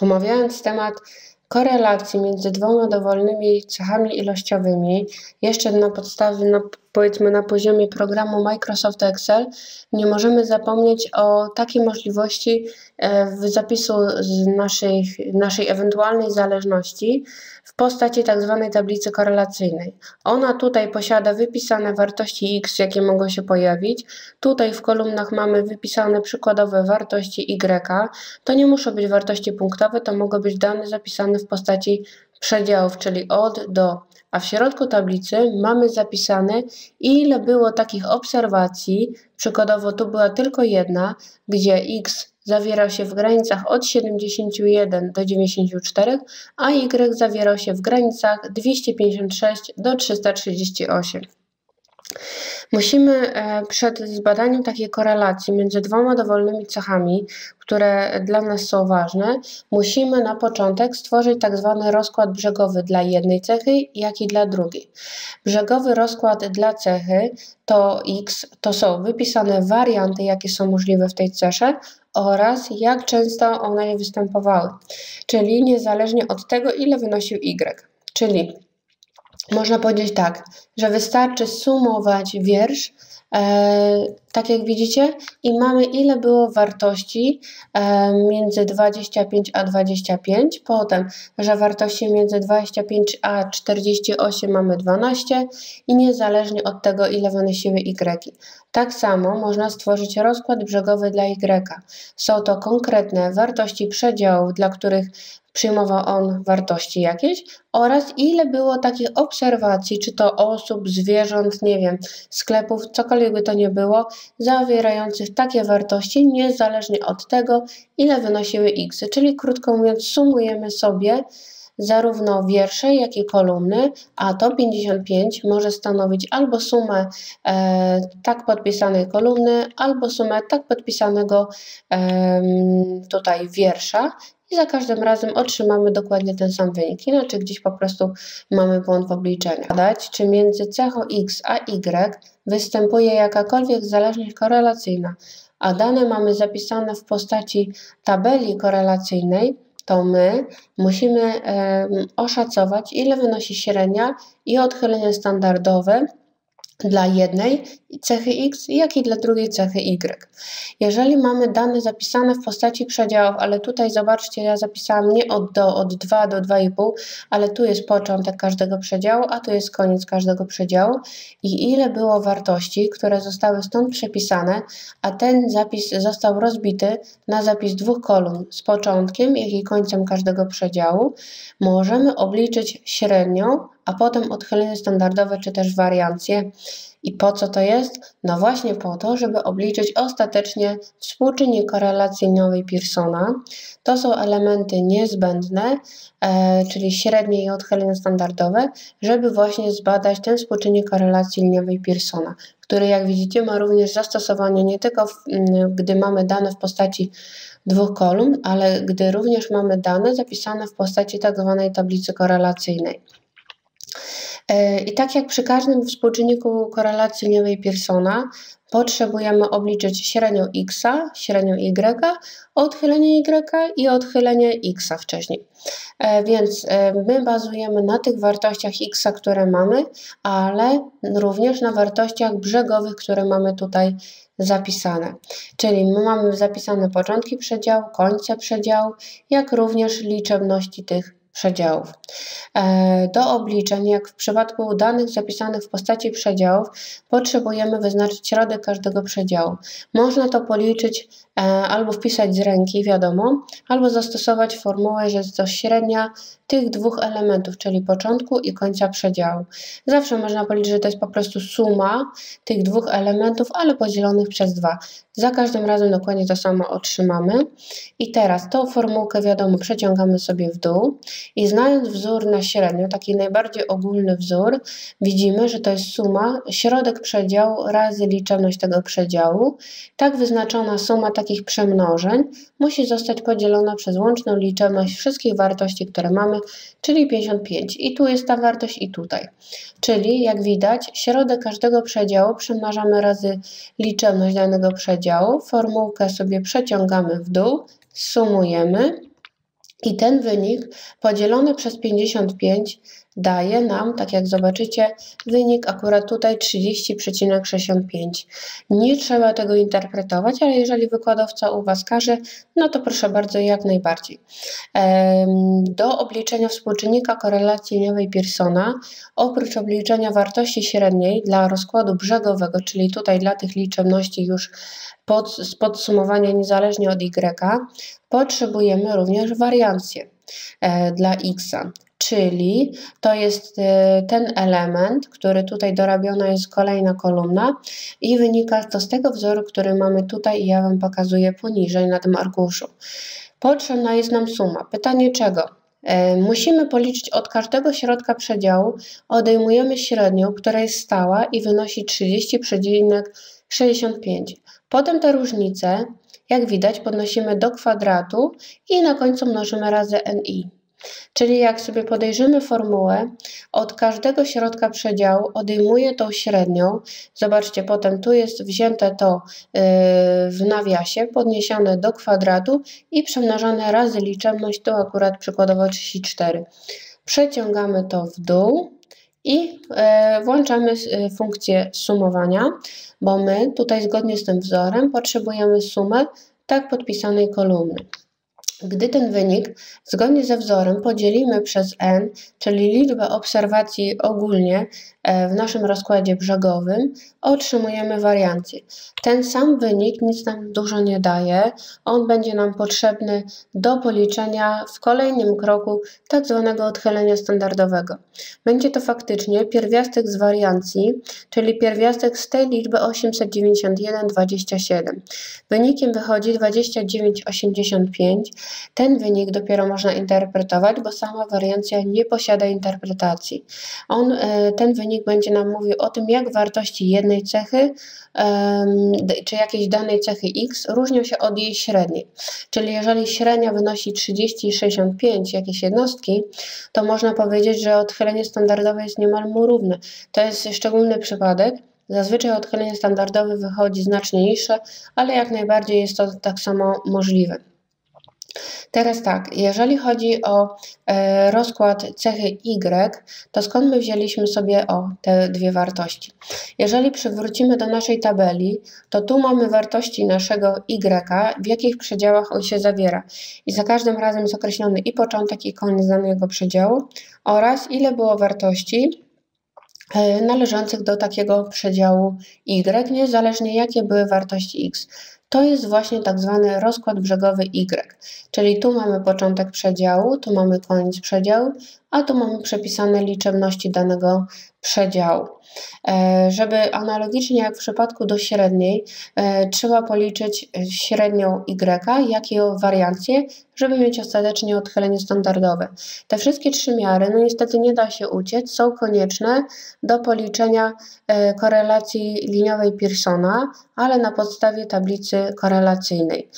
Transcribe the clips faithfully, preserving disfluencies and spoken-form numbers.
Omawiając temat korelacji między dwoma dowolnymi cechami ilościowymi, jeszcze na podstawie, na, powiedzmy na poziomie programu Microsoft Excel, nie możemy zapomnieć o takiej możliwości w zapisu z naszej, naszej ewentualnej zależności w postaci tzw. tablicy korelacyjnej. Ona tutaj posiada wypisane wartości x, jakie mogą się pojawić. Tutaj w kolumnach mamy wypisane przykładowe wartości y. To nie muszą być wartości punktowe, to mogą być dane zapisane w postaci przedziałów, czyli od do, a w środku tablicy mamy zapisane, ile było takich obserwacji, przykładowo tu była tylko jedna, gdzie x zawierał się w granicach od siedemdziesięciu jeden do dziewięćdziesięciu czterech, a y zawierał się w granicach dwieście pięćdziesiąt sześć do trzysta trzydzieści osiem. Musimy przed zbadaniem takiej korelacji między dwoma dowolnymi cechami, które dla nas są ważne, musimy na początek stworzyć tak zwany rozkład brzegowy dla jednej cechy, jak i dla drugiej. Brzegowy rozkład dla cechy to x, to są wypisane warianty, jakie są możliwe w tej cesze oraz jak często one występowały, czyli niezależnie od tego, ile wynosił y, czyli można powiedzieć tak, że wystarczy sumować wiersz, e, tak jak widzicie, i mamy ile było wartości e, między dwadzieścia pięć a dwadzieścia pięć, potem, że wartości między dwadzieścia pięć a czterdzieści osiem mamy dwanaście i niezależnie od tego, ile wynosiły y. Tak samo można stworzyć rozkład brzegowy dla y. Są to konkretne wartości przedziałów, dla których przyjmował on wartości jakieś oraz ile było takich obserwacji, czy to osób, zwierząt, nie wiem, sklepów, cokolwiek by to nie było, zawierających takie wartości niezależnie od tego, ile wynosiły x. Czyli krótko mówiąc, sumujemy sobie zarówno wiersze, jak i kolumny, a to pięćdziesiąt pięć może stanowić albo sumę e, tak podpisanej kolumny, albo sumę tak podpisanego e, tutaj wiersza. I za każdym razem otrzymamy dokładnie ten sam wynik, inaczej gdzieś po prostu mamy błąd w obliczeniu. Badać, czy między cechą x a y występuje jakakolwiek zależność korelacyjna, a dane mamy zapisane w postaci tabeli korelacyjnej, to my musimy e, oszacować, ile wynosi średnia i odchylenie standardowe dla jednej cechy x, jak i dla drugiej cechy y. Jeżeli mamy dane zapisane w postaci przedziałów, ale tutaj zobaczcie, ja zapisałam nie od do, od dwa do dwa i pół, ale tu jest początek każdego przedziału, a tu jest koniec każdego przedziału i ile było wartości, które zostały stąd przepisane, a ten zapis został rozbity na zapis dwóch kolumn z początkiem, jak i końcem każdego przedziału, możemy obliczyć średnią, a potem odchylenie standardowe, czy też wariancje. I po co to jest? No właśnie po to, żeby obliczyć ostatecznie współczynnik korelacji nowej Pearsona. To są elementy niezbędne, e, czyli średnie i odchylenie standardowe, żeby właśnie zbadać ten współczynnik korelacji liniowej Pearsona, który jak widzicie ma również zastosowanie nie tylko w, gdy mamy dane w postaci dwóch kolumn, ale gdy również mamy dane zapisane w postaci tak zwanej tablicy korelacyjnej. I tak jak przy każdym współczynniku korelacji liniowej Pearsona potrzebujemy obliczyć średnią x, średnią y, odchylenie y i odchylenie x wcześniej. Więc my bazujemy na tych wartościach x, które mamy, ale również na wartościach brzegowych, które mamy tutaj zapisane. Czyli my mamy zapisane początki przedziału, końce przedziału, jak również liczebności tych przedziałów. Do obliczeń, jak w przypadku danych zapisanych w postaci przedziałów, potrzebujemy wyznaczyć środek każdego przedziału. Można to policzyć albo wpisać z ręki, wiadomo, albo zastosować formułę, że jest to średnia tych dwóch elementów, czyli początku i końca przedziału. Zawsze można policzyć, że to jest po prostu suma tych dwóch elementów, ale podzielonych przez dwa. Za każdym razem dokładnie to samo otrzymamy. I teraz tą formułkę, wiadomo, przeciągamy sobie w dół i znając wzór na średnią, taki najbardziej ogólny wzór, widzimy, że to jest suma środek przedziału razy liczebność tego przedziału. Tak wyznaczona suma takich przemnożeń musi zostać podzielona przez łączną liczebność wszystkich wartości, które mamy, czyli pięćdziesiąt pięć. I tu jest ta wartość i tutaj. Czyli jak widać, środek każdego przedziału przemnażamy razy liczebność danego przedziału, formułkę sobie przeciągamy w dół, sumujemy I ten wynik podzielony przez pięćdziesiąt pięć daje nam, tak jak zobaczycie, wynik akurat tutaj trzydzieści przecinek sześćdziesiąt pięć. Nie trzeba tego interpretować, ale jeżeli wykładowca u Was każe, no to proszę bardzo, jak najbardziej. Do obliczenia współczynnika korelacji liniowej Pearsona, oprócz obliczenia wartości średniej dla rozkładu brzegowego, czyli tutaj dla tych liczebności już pod, z podsumowania niezależnie od Y, potrzebujemy również wariancję dla X-a. Czyli to jest ten element, który tutaj dorabiona jest kolejna kolumna i wynika to z tego wzoru, który mamy tutaj i ja Wam pokazuję poniżej na tym arkuszu. Potrzebna jest nam suma. Pytanie czego? Musimy policzyć od każdego środka przedziału, odejmujemy średnią, która jest stała i wynosi trzydzieści przecinek sześćdziesiąt pięć. Potem te różnice, jak widać, podnosimy do kwadratu i na końcu mnożymy razy ni. Czyli jak sobie podejrzymy formułę, od każdego środka przedziału odejmuję tą średnią. Zobaczcie, potem tu jest wzięte to w nawiasie, podniesione do kwadratu i przemnożone razy liczebność, to akurat przykładowo trzydzieści cztery. Przeciągamy to w dół i włączamy funkcję sumowania, bo my tutaj zgodnie z tym wzorem potrzebujemy sumę tak podpisanej kolumny. Gdy ten wynik zgodnie ze wzorem podzielimy przez n, czyli liczbę obserwacji ogólnie w naszym rozkładzie brzegowym, otrzymujemy wariancję. Ten sam wynik nic nam dużo nie daje, on będzie nam potrzebny do policzenia w kolejnym kroku tak zwanego odchylenia standardowego. Będzie to faktycznie pierwiastek z wariancji, czyli pierwiastek z tej liczby osiemset dziewięćdziesiąt jeden przecinek dwadzieścia siedem. Wynikiem wychodzi dwadzieścia dziewięć przecinek osiemdziesiąt pięć. Ten wynik dopiero można interpretować, bo sama wariancja nie posiada interpretacji. On, ten wynik będzie nam mówił o tym, jak wartości jednej cechy czy jakiejś danej cechy x różnią się od jej średniej. Czyli jeżeli średnia wynosi trzydzieści przecinek sześćdziesiąt pięć jakieś jednostki, to można powiedzieć, że odchylenie standardowe jest niemal mu równe. To jest szczególny przypadek. Zazwyczaj odchylenie standardowe wychodzi znacznie niższe, ale jak najbardziej jest to tak samo możliwe. Teraz tak, jeżeli chodzi o e, rozkład cechy Y, to skąd my wzięliśmy sobie o te dwie wartości? Jeżeli przywrócimy do naszej tabeli, to tu mamy wartości naszego Y, w jakich przedziałach on się zawiera. I za każdym razem jest określony i początek, i koniec danego przedziału oraz ile było wartości e, należących do takiego przedziału Y, niezależnie jakie były wartości X. To jest właśnie tak zwany rozkład brzegowy Y, czyli tu mamy początek przedziału, tu mamy koniec przedziału, a tu mamy przepisane liczebności danego przedziału. Żeby analogicznie jak w przypadku do średniej, trzeba policzyć średnią Y, jak i wariancję, żeby mieć ostatecznie odchylenie standardowe. Te wszystkie trzy miary, no niestety nie da się uciec, są konieczne do policzenia korelacji liniowej Pearsona, ale na podstawie tablicy korelacyjnej.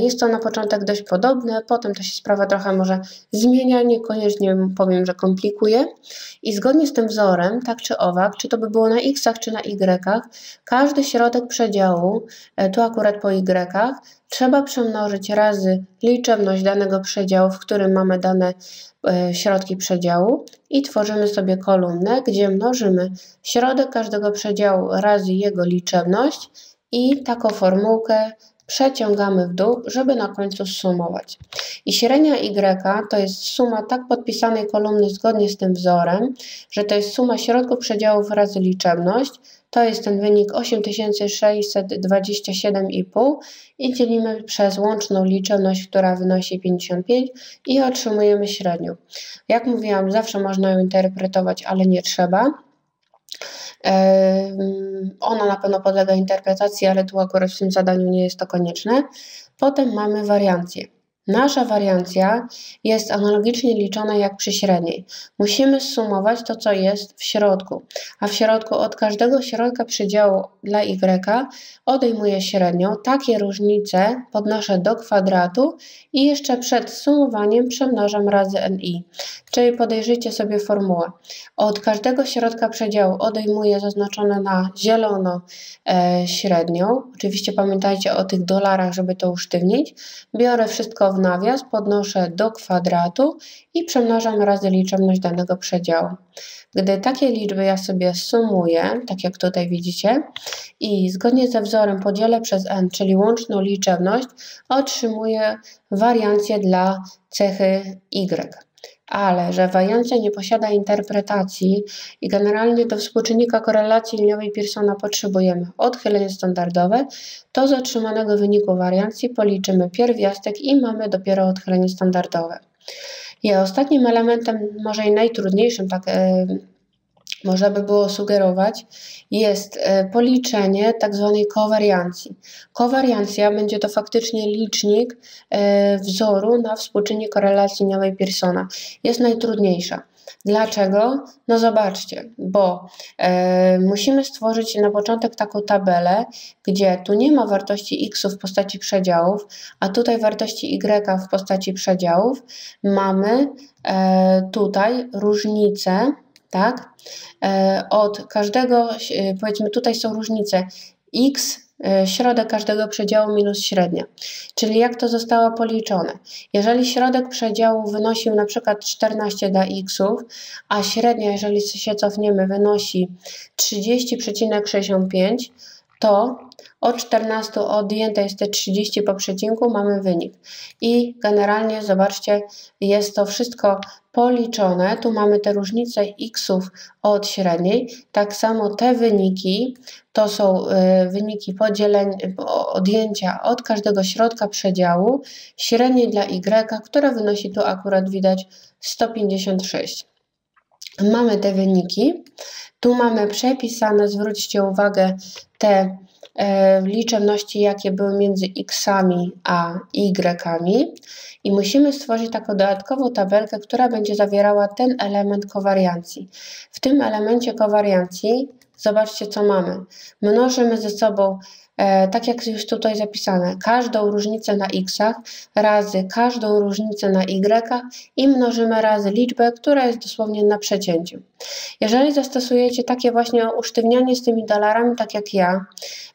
Jest to na początek dość podobne, potem to się sprawa trochę może zmienia, niekoniecznie powiem, że komplikuje. I zgodnie z tym wzorem, tak czy owak, czy to by było na x-ach, czy na y-ach, każdy środek przedziału, tu akurat po y-ach, trzeba przemnożyć razy liczebność danego przedziału, w którym mamy dane środki przedziału i tworzymy sobie kolumnę, gdzie mnożymy środek każdego przedziału razy jego liczebność i taką formułkę przeciągamy w dół, żeby na końcu sumować. I średnia Y to jest suma tak podpisanej kolumny zgodnie z tym wzorem, że to jest suma środków przedziałów razy liczebność, to jest ten wynik osiem tysięcy sześćset dwadzieścia siedem przecinek pięć i dzielimy przez łączną liczebność, która wynosi pięćdziesiąt pięć i otrzymujemy średnią. Jak mówiłam, zawsze można ją interpretować, ale nie trzeba. Ona na pewno podlega interpretacji, ale tu akurat w tym zadaniu nie jest to konieczne. Potem mamy wariancję. Nasza wariancja jest analogicznie liczona jak przy średniej. Musimy sumować to, co jest w środku, a w środku od każdego środka przedziału dla y odejmuję średnią, takie różnice podnoszę do kwadratu i jeszcze przed sumowaniem przemnożam razy ni. Czyli podejrzyjcie sobie formułę. Od każdego środka przedziału odejmuję zaznaczone na zielono e, średnią. Oczywiście pamiętajcie o tych dolarach, żeby to usztywnić. Biorę wszystko to w nawias podnoszę do kwadratu i przemnażam razy liczebność danego przedziału. Gdy takie liczby ja sobie sumuję, tak jak tutaj widzicie, i zgodnie ze wzorem podzielę przez n, czyli łączną liczebność, otrzymuję wariancję dla cechy y. Ale że wariancja nie posiada interpretacji i generalnie do współczynnika korelacji liniowej Pearsona potrzebujemy odchylenie standardowe, to z otrzymanego wyniku wariancji policzymy pierwiastek i mamy dopiero odchylenie standardowe. I ostatnim elementem, może i najtrudniejszym, tak yy, można by było sugerować, jest policzenie tak zwanej kowariancji. Kowariancja będzie to faktycznie licznik wzoru na współczynnik korelacji liniowej Pearsona. Jest najtrudniejsza. Dlaczego? No zobaczcie, bo e, musimy stworzyć na początek taką tabelę, gdzie tu nie ma wartości x w postaci przedziałów, a tutaj wartości y w postaci przedziałów. Mamy e, tutaj różnicę, tak? Od każdego, powiedzmy, tutaj są różnice x, środek każdego przedziału minus średnia. Czyli jak to zostało policzone? Jeżeli środek przedziału wynosił na przykład czternaście dla xów, a średnia, jeżeli się cofniemy, wynosi trzydzieści przecinek sześćdziesiąt pięć, to od czternastu odjęte jest te trzydzieści po przecinku, mamy wynik. I generalnie zobaczcie, jest to wszystko policzone. Tu mamy te różnice xów od średniej. Tak samo te wyniki to są y, wyniki podzielenia, odjęcia od każdego środka przedziału średniej dla y, która wynosi tu akurat widać sto pięćdziesiąt sześć. Mamy te wyniki. Tu mamy przepisane, zwróćcie uwagę, te e, liczebności, jakie były między x-ami a y-ami. I musimy stworzyć taką dodatkową tabelkę, która będzie zawierała ten element kowariancji. W tym elemencie kowariancji zobaczcie, co mamy. Mnożymy ze sobą, e, tak jak już tutaj zapisane, każdą różnicę na x-ach razy każdą różnicę na y-ach i mnożymy razy liczbę, która jest dosłownie na przecięciu. Jeżeli zastosujecie takie właśnie usztywnianie z tymi dolarami, tak jak ja,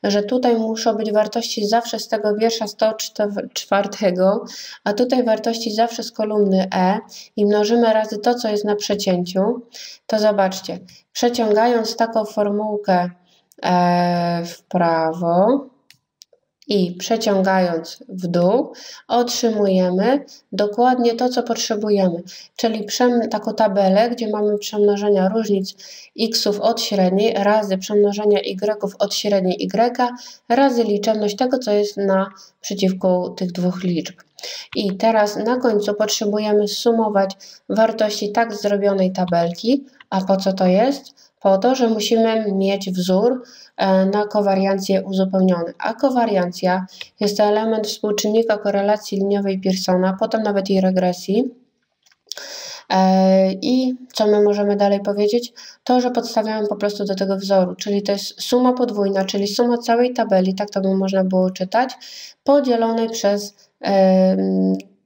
że tutaj muszą być wartości zawsze z tego wiersza sto cztery, a tutaj wartości zawsze z kolumny e i mnożymy razy to, co jest na przecięciu, to zobaczcie, przeciągając taką formułkę e, w prawo i przeciągając w dół, otrzymujemy dokładnie to, co potrzebujemy, czyli taką tabelę, gdzie mamy przemnożenia różnic xów od średniej razy przemnożenia y od średniej y razy liczebność tego, co jest na przeciwko tych dwóch liczb. I teraz na końcu potrzebujemy sumować wartości tak zrobionej tabelki. A po co to jest? Po to, że musimy mieć wzór na kowariancję uzupełniony. A kowariancja jest to element współczynnika korelacji liniowej Pearsona, potem nawet i regresji. I co my możemy dalej powiedzieć? To, że podstawiamy po prostu do tego wzoru, czyli to jest suma podwójna, czyli suma całej tabeli, tak to by można było czytać, podzielonej przez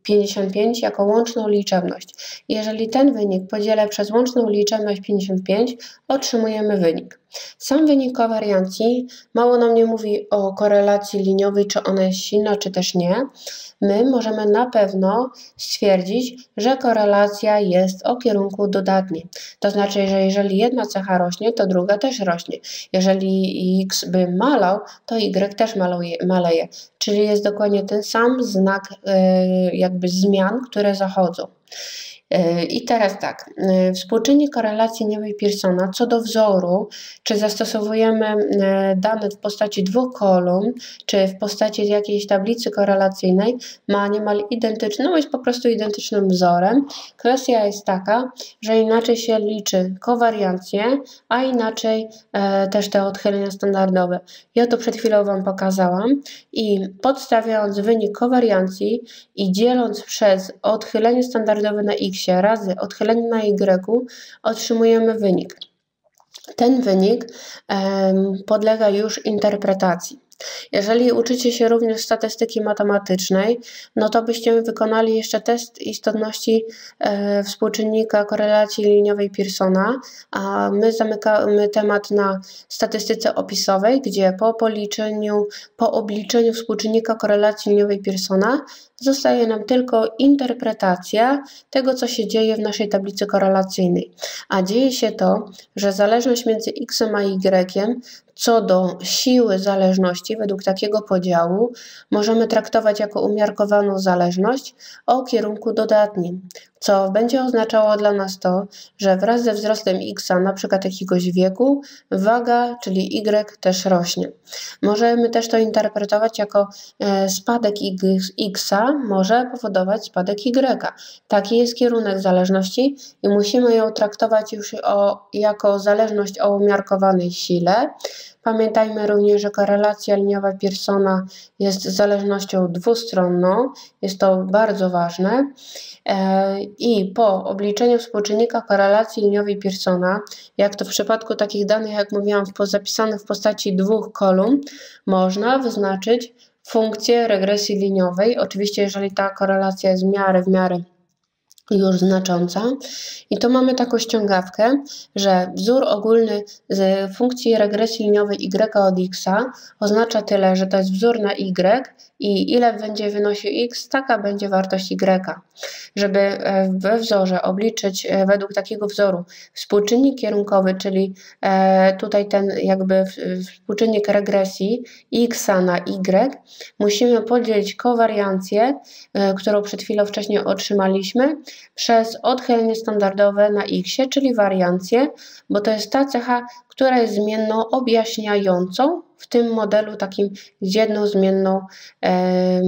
pięćdziesiąt pięć jako łączną liczebność. Jeżeli ten wynik podzielę przez łączną liczebność pięćdziesiąt pięć, otrzymujemy wynik. Sam wynik kowariancji mało nam nie mówi o korelacji liniowej, czy ona jest silna, czy też nie. My możemy na pewno stwierdzić, że korelacja jest o kierunku dodatnim. To znaczy, że jeżeli jedna cecha rośnie, to druga też rośnie. Jeżeli x by malał, to y też maluje, maleje. Czyli jest dokładnie ten sam znak yy, jakby zmian, które zachodzą. I teraz tak, współczynnik korelacji liniowej Pearsona co do wzoru, czy zastosowujemy dane w postaci dwóch kolumn, czy w postaci jakiejś tablicy korelacyjnej, ma niemal identyczny, no jest po prostu identycznym wzorem. Kwestia jest taka, że inaczej się liczy kowariancję, a inaczej e, też te odchylenia standardowe. Ja to przed chwilą Wam pokazałam i podstawiając wynik kowariancji i dzieląc przez odchylenie standardowe na x razy odchylenie na y otrzymujemy wynik. Ten wynik em, podlega już interpretacji. Jeżeli uczycie się również statystyki matematycznej, no to byście wykonali jeszcze test istotności e, współczynnika korelacji liniowej Pearsona, a my zamykamy temat na statystyce opisowej, gdzie po policzeniu, po obliczeniu współczynnika korelacji liniowej Pearsona zostaje nam tylko interpretacja tego, co się dzieje w naszej tablicy korelacyjnej. A dzieje się to, że zależność między x a y co do siły zależności według takiego podziału możemy traktować jako umiarkowaną zależność o kierunku dodatnim, co będzie oznaczało dla nas to, że wraz ze wzrostem x, na przykład jakiegoś wieku, waga, czyli y, też rośnie. Możemy też to interpretować jako spadek x może powodować spadek y. Taki jest kierunek zależności i musimy ją traktować już o, jako zależność o umiarkowanej sile. Pamiętajmy również, że korelacja liniowa Pearsona jest zależnością dwustronną, jest to bardzo ważne. I po obliczeniu współczynnika korelacji liniowej Pearsona, jak to w przypadku takich danych, jak mówiłam, zapisanych w postaci dwóch kolumn, można wyznaczyć funkcję regresji liniowej, oczywiście jeżeli ta korelacja jest w miarę, w miarę już znacząca. I tu mamy taką ściągawkę, że wzór ogólny z funkcji regresji liniowej y od x oznacza tyle, że to jest wzór na y i ile będzie wynosił x, taka będzie wartość y. Żeby we wzorze obliczyć według takiego wzoru współczynnik kierunkowy, czyli tutaj ten jakby współczynnik regresji x na y, musimy podzielić kowariancję, którą przed chwilą wcześniej otrzymaliśmy, przez odchylenie standardowe na x, czyli wariancję, bo to jest ta cecha, która jest zmienną objaśniającą w tym modelu takim z jedną zmienną e,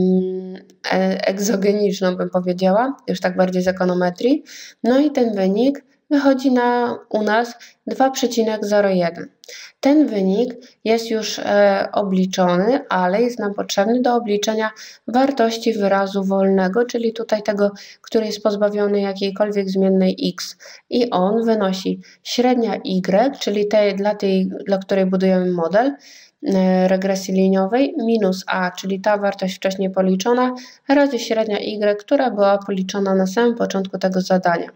egzogeniczną, bym powiedziała, już tak bardziej z ekonometrii. No i ten wynik wychodzi na u nas dwa przecinek zero jeden. Ten wynik jest już e, obliczony, ale jest nam potrzebny do obliczenia wartości wyrazu wolnego, czyli tutaj tego, który jest pozbawiony jakiejkolwiek zmiennej x. I on wynosi średnia y, czyli tej, dla, tej, dla której budujemy model e, regresji liniowej, minus a, czyli ta wartość wcześniej policzona, razy średnia y, która była policzona na samym początku tego zadania.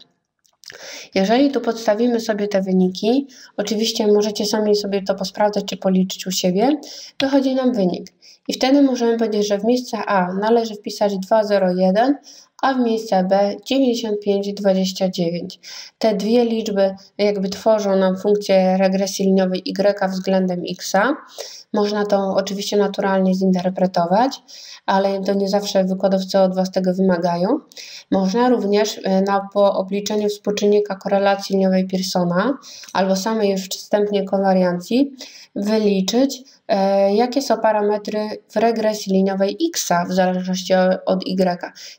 Jeżeli tu podstawimy sobie te wyniki, oczywiście możecie sami sobie to posprawdzać czy policzyć u siebie, wychodzi nam wynik. I wtedy możemy powiedzieć, że w miejsce A należy wpisać dwa przecinek zero jeden, a w miejsce B dziewięćdziesiąt pięć przecinek dwadzieścia dziewięć. Te dwie liczby jakby tworzą nam funkcję regresji liniowej y względem x. Można to oczywiście naturalnie zinterpretować, ale to nie zawsze wykładowcy od Was tego wymagają. Można również na, po obliczeniu współczynnika korelacji liniowej Pearsona albo samej już wstępnie kowariancji wyliczyć, e, jakie są parametry w regresji liniowej x w zależności od y,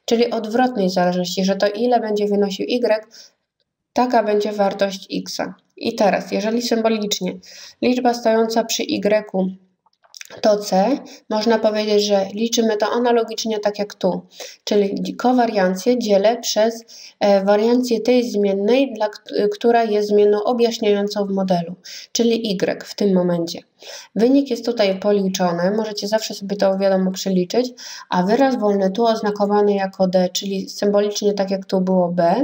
czyli odwrotnej zależności, że to ile będzie wynosił y, taka będzie wartość x. I teraz, jeżeli symbolicznie liczba stojąca przy y to c, można powiedzieć, że liczymy to analogicznie tak jak tu, czyli kowariancję dzielę przez wariancję tej zmiennej, dla, która jest zmienną objaśniającą w modelu, czyli y w tym momencie. Wynik jest tutaj policzony, możecie zawsze sobie to wiadomo przeliczyć, a wyraz wolny tu oznakowany jako d, czyli symbolicznie tak jak tu było b,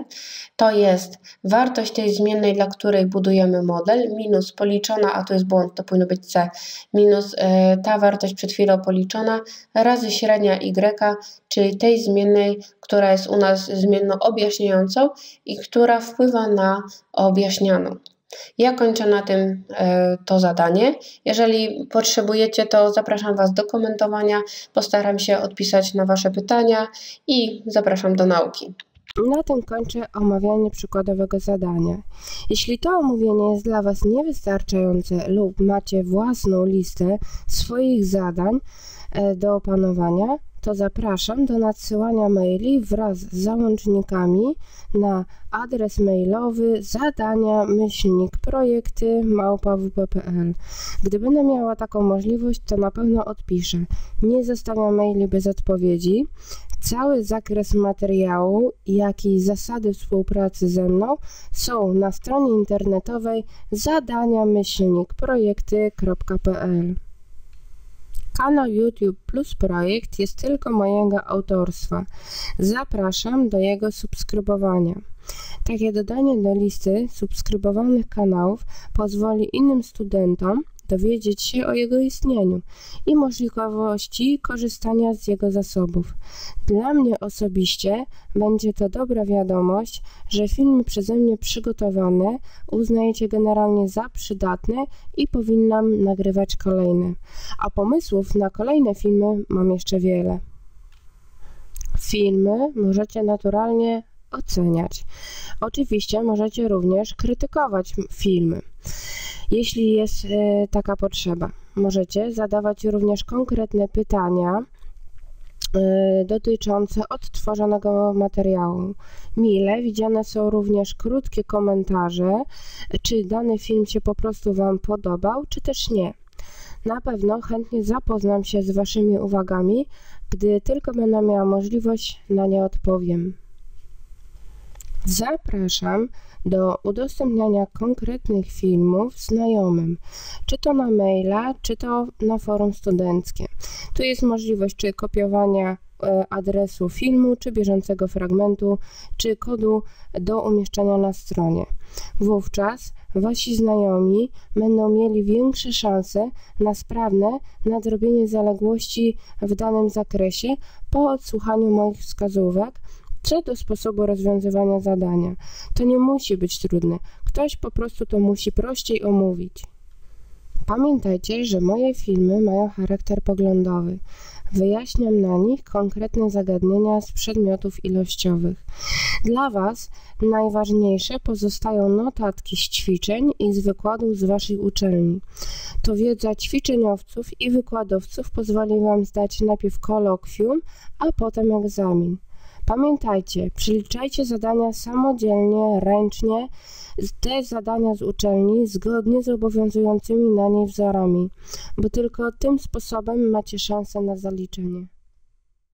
to jest wartość tej zmiennej, dla której budujemy model, minus policzona, a tu jest błąd, to powinno być c, minus y, ta wartość przed chwilą policzona, razy średnia y, czyli tej zmiennej, która jest u nas zmienną objaśniającą i która wpływa na objaśnianą. Ja kończę na tym e, to zadanie. Jeżeli potrzebujecie, to zapraszam Was do komentowania. Postaram się odpisać na Wasze pytania i zapraszam do nauki. Na tym kończę omawianie przykładowego zadania. Jeśli to omówienie jest dla Was niewystarczające lub macie własną listę swoich zadań e, do opanowania, to zapraszam do nadsyłania maili wraz z załącznikami na adres mailowy zadania myślnik projekty małpa w p kropka p l. Gdy będę miała taką możliwość, to na pewno odpiszę. Nie zostawiam maili bez odpowiedzi. Cały zakres materiału, jak i zasady współpracy ze mną są na stronie internetowej zadania myślnik projekty kropka p l. Kanał YouTube plus projekt jest tylko mojego autorstwa. Zapraszam do jego subskrybowania. Takie dodanie do listy subskrybowanych kanałów pozwoli innym studentom dowiedzieć się o jego istnieniu i możliwości korzystania z jego zasobów. Dla mnie osobiście będzie to dobra wiadomość, że filmy przeze mnie przygotowane uznajecie generalnie za przydatne i powinnam nagrywać kolejne. A pomysłów na kolejne filmy mam jeszcze wiele. Filmy możecie naturalnie oceniać. Oczywiście możecie również krytykować filmy, jeśli jest taka potrzeba. Możecie zadawać również konkretne pytania dotyczące odtworzonego materiału. Mile widziane są również krótkie komentarze, czy dany film się po prostu Wam podobał, czy też nie. Na pewno chętnie zapoznam się z Waszymi uwagami, gdy tylko będę miała możliwość, na nie odpowiem. Zapraszam do udostępniania konkretnych filmów znajomym, czy to na maila, czy to na forum studenckie. Tu jest możliwość czy kopiowania adresu filmu, czy bieżącego fragmentu, czy kodu do umieszczenia na stronie. Wówczas Wasi znajomi będą mieli większe szanse na sprawne nadrobienie zaległości w danym zakresie po odsłuchaniu moich wskazówek, co do sposobu rozwiązywania zadania. To nie musi być trudne, ktoś po prostu to musi prościej omówić. Pamiętajcie, że moje filmy mają charakter poglądowy. Wyjaśniam na nich konkretne zagadnienia z przedmiotów ilościowych. Dla Was najważniejsze pozostają notatki z ćwiczeń i z wykładów z Waszej uczelni. To wiedza ćwiczeniowców i wykładowców pozwoli Wam zdać najpierw kolokwium, a potem egzamin. Pamiętajcie, przeliczajcie zadania samodzielnie, ręcznie, te zadania z uczelni zgodnie z obowiązującymi na niej wzorami, bo tylko tym sposobem macie szansę na zaliczenie.